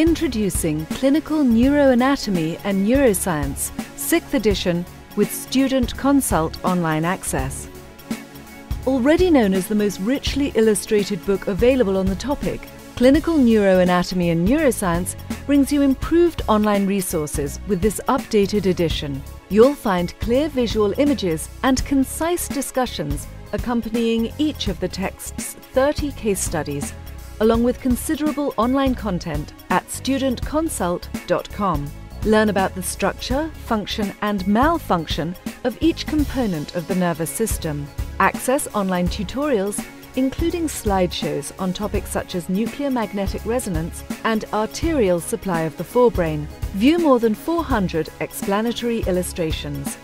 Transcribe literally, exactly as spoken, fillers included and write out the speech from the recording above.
Introducing Clinical Neuroanatomy and Neuroscience, sixth edition, with Student Consult online access. Already known as the most richly illustrated book available on the topic, Clinical Neuroanatomy and Neuroscience brings you improved online resources with this updated edition. You'll find clear visual images and concise discussions accompanying each of the text's thirty case studies, along with considerable online content at student consult dot com. Learn about the structure, function, and malfunction of each component of the nervous system. Access online tutorials, including slideshows on topics such as nuclear magnetic resonance and arterial supply of the forebrain. View more than four hundred explanatory illustrations.